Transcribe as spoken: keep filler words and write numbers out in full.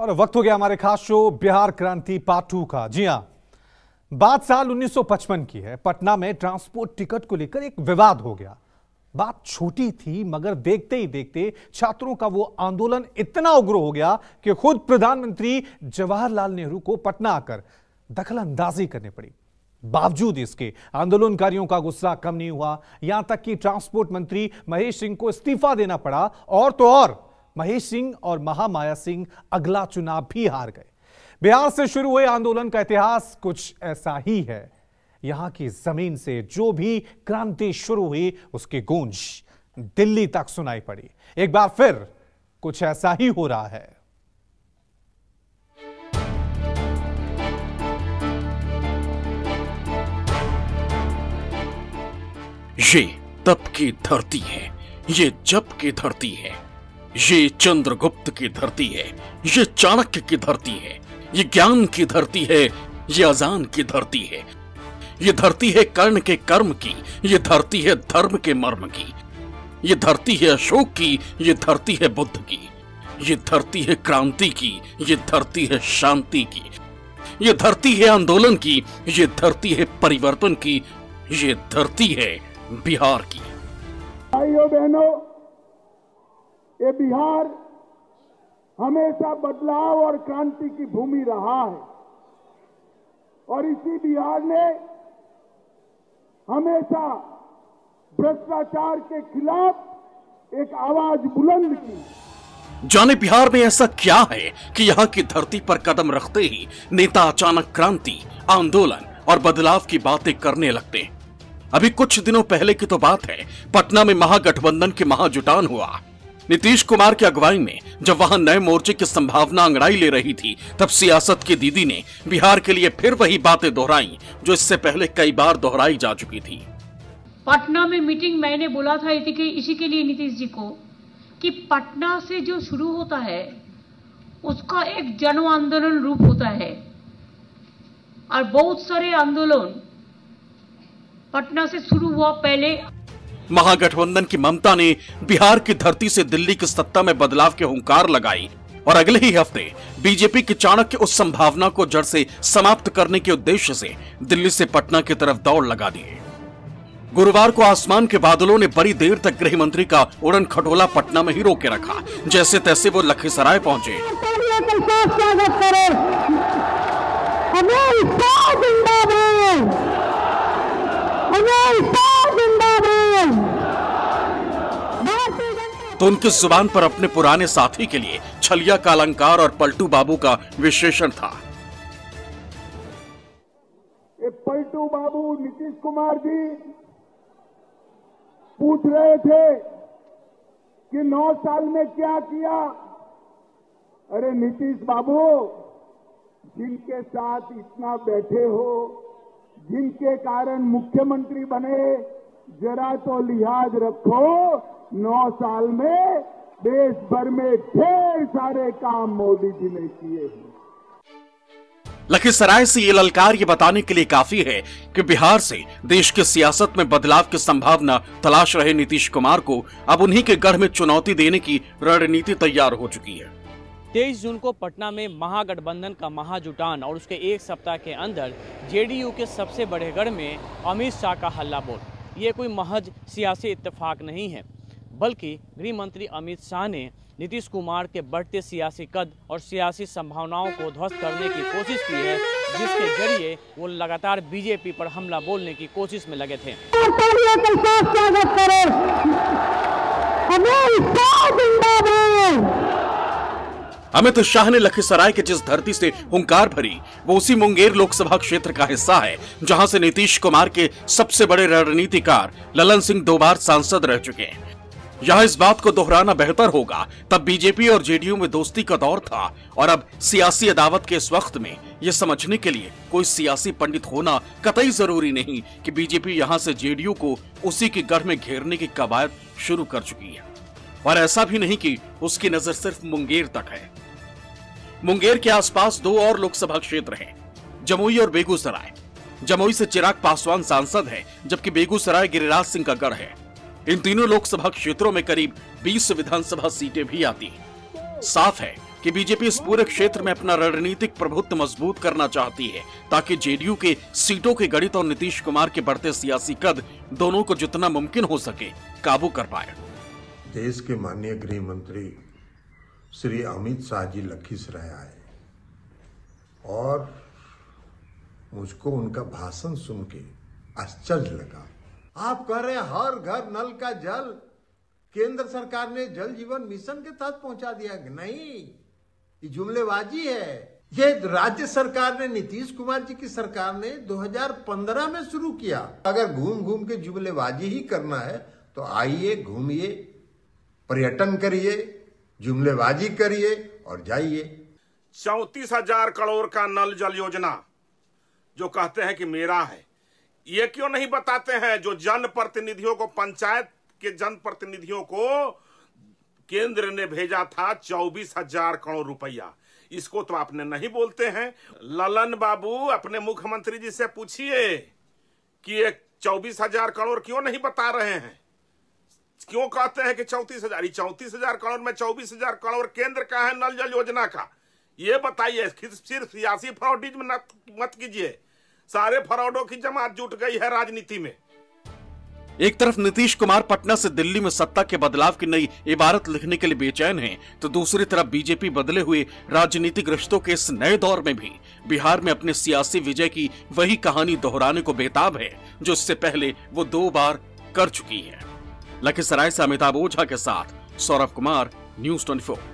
और वक्त हो गया हमारे खास शो बिहार क्रांति पार्ट टू का। जी हां, बात साल उन्नीस सौ पचपन की है। पटना में ट्रांसपोर्ट टिकट को लेकर एक विवाद हो गया। बात छोटी थी मगर देखते ही देखते छात्रों का वो आंदोलन इतना उग्र हो गया कि खुद प्रधानमंत्री जवाहरलाल नेहरू को पटना आकर दखलअंदाजी करनी पड़ी। बावजूद इसके आंदोलनकारियों का गुस्सा कम नहीं हुआ, यहां तक कि ट्रांसपोर्ट मंत्री महेश सिंह को इस्तीफा देना पड़ा। और तो और महेश सिंह और महामाया सिंह अगला चुनाव भी हार गए। बिहार से शुरू हुए आंदोलन का इतिहास कुछ ऐसा ही है। यहां की जमीन से जो भी क्रांति शुरू हुई उसकी गूंज दिल्ली तक सुनाई पड़ी। एक बार फिर कुछ ऐसा ही हो रहा है। ये तप की धरती है, ये जप की धरती है, ये चंद्रगुप्त की धरती है, ये चाणक्य की धरती है, ये ज्ञान की धरती है, ये अजान की धरती है, ये धरती है कर्ण के कर्म की, ये धरती है धर्म के मर्म की, ये धरती है अशोक की, ये धरती है बुद्ध की, ये धरती है क्रांति की, ये धरती है शांति की, ये धरती है आंदोलन की, ये धरती है परिवर्तन की, ये धरती है बिहार की। भाइयों बहनों, ये बिहार हमेशा बदलाव और क्रांति की भूमि रहा है और इसी बिहार ने हमेशा भ्रष्टाचार के खिलाफ एक आवाज बुलंद की। जाने बिहार में ऐसा क्या है कि यहाँ की धरती पर कदम रखते ही नेता अचानक क्रांति, आंदोलन और बदलाव की बातें करने लगते हैं। अभी कुछ दिनों पहले की तो बात है, पटना में महागठबंधन के महाजुटान हुआ। नीतीश कुमार की अगुवाई में जब वहां नए मोर्चे की संभावना अंगड़ाई ले रही थी, तब सियासत की दीदी ने बिहार के लिए फिर वही बातें दोहराई जो इससे पहले कई बार दोहराई जा चुकी थी। पटना में मीटिंग मैंने बोला था इसी के लिए नीतीश जी को कि पटना से जो शुरू होता है उसका एक जन आंदोलन रूप होता है और बहुत सारे आंदोलन पटना से शुरू हुआ। पहले महागठबंधन की ममता ने बिहार की धरती से दिल्ली की सत्ता में बदलाव के हुंकार लगाई और अगले ही हफ्ते बीजेपी के चाणक्य उस संभावना को जड़ से समाप्त करने के उद्देश्य से दिल्ली से पटना की तरफ दौड़ लगा दी। गुरुवार को आसमान के बादलों ने बड़ी देर तक गृह मंत्री का उड़न खटोला पटना में ही रोके रखा। जैसे तैसे वो लखीसराय पहुंचे। तो उनकी जुबान पर अपने पुराने साथी के लिए छलिया का अलंकार और पलटू बाबू का विशेषण था। ये पलटू बाबू नीतीश कुमार जी पूछ रहे थे कि नौ साल में क्या किया। अरे नीतीश बाबू, जिनके साथ इतना बैठे हो, जिनके कारण मुख्यमंत्री बने, जरा तो लिहाज रखो। नौ साल में देश भर में ढेर सारे काम मोदी जी ने किए हैं। लखीसराय से ये ललकार ये बताने के लिए काफी है कि बिहार से देश की सियासत में बदलाव की संभावना तलाश रहे नीतीश कुमार को अब उन्हीं के गढ़ में चुनौती देने की रणनीति तैयार हो चुकी है। तेईस जून को पटना में महागठबंधन का महाजुटान और उसके एक सप्ताह के अंदर जेडीयू के सबसे बड़े गढ़ में अमित शाह का हल्ला बोल। ये कोई महज सियासी इत्तेफाक नहीं है, बल्कि गृह मंत्री अमित शाह ने नीतीश कुमार के बढ़ते सियासी कद और सियासी संभावनाओं को ध्वस्त करने की कोशिश की है, जिसके जरिए वो लगातार बीजेपी पर हमला बोलने की कोशिश में लगे थे। अमित शाह ने लखीसराय के जिस धरती से हुंकार भरी वो उसी मुंगेर लोकसभा क्षेत्र का हिस्सा है, जहां से नीतीश कुमार के सबसे बड़े रणनीतिकार ललन सिंह दो बार सांसद रह चुके हैं। यह इस बात को दोहराना बेहतर होगा, तब बीजेपी और जेडीयू में दोस्ती का दौर था और अब सियासी अदावत के इस वक्त में ये समझने के लिए कोई सियासी पंडित होना कतई जरूरी नहीं कि बीजेपी यहां से जेडीयू को उसी के गढ़ में घेरने की कवायद शुरू कर चुकी है। और ऐसा भी नहीं कि उसकी नजर सिर्फ मुंगेर तक है। मुंगेर के आसपास दो और लोकसभा क्षेत्र हैं, जमुई और बेगूसराय। जमुई से चिराग पासवान सांसद है, जबकि बेगूसराय गिरिराज सिंह का गढ़ है। इन तीनों लोकसभा क्षेत्रों में करीब बीस विधानसभा सीटें भी आती हैं। साफ है कि बीजेपी इस पूरे क्षेत्र में अपना रणनीतिक प्रभुत्व मजबूत करना चाहती है ताकि जेडीयू के सीटों के गणित और नीतीश कुमार के बढ़ते सियासी कद दोनों को जितना मुमकिन हो सके काबू कर पाए। देश के माननीय गृह मंत्री श्री अमित शाह जी लखीसराय आए और मुझको उनका भाषण सुन के आश्चर्य लगा। आप कह रहे हैं हर घर नल का जल केंद्र सरकार ने जल जीवन मिशन के तहत पहुंचा दिया। नहीं, ये जुमलेबाजी है। ये राज्य सरकार ने, नीतीश कुमार जी की सरकार ने दो हज़ार पंद्रह में शुरू किया। अगर घूम घूम के जुमलेबाजी ही करना है तो आइए, घूमिए, पर्यटन करिए, जुमलेबाजी करिए और जाइए। चौंतीस हजार करोड़ का नल जल योजना जो कहते हैं कि मेरा है, ये क्यों नहीं बताते हैं जो जन प्रतिनिधियों को, पंचायत के जन प्रतिनिधियों को केंद्र ने भेजा था चौबीस हजार करोड़ रुपया। इसको तो आपने नहीं बोलते हैं। ललन बाबू, अपने मुख्यमंत्री जी से पूछिए कि ये चौबीस हजार करोड़ क्यों नहीं बता रहे हैं, क्यों कहते हैं कि चौंतीस हजार चौंतीस हजार करोड़ में चौबीस हजार करोड़ केंद्र का है नल जल योजना का। ये बताइए, सिर्फ सियासी फ्रॉडिज्म मत कीजिए। सारे फ्रॉडों की जमात जुट गई है राजनीति में। एक तरफ नीतीश कुमार पटना से दिल्ली में सत्ता के बदलाव की नई इबारत लिखने के लिए बेचैन हैं, तो दूसरी तरफ बीजेपी बदले हुए राजनीतिक रिश्तों के इस नए दौर में भी बिहार में अपने सियासी विजय की वही कहानी दोहराने को बेताब है जो इससे पहले वो दो बार कर चुकी है। लखीसराय से अमिताभ ओझा के साथ सौरभ कुमार, न्यूज़ चौबीस।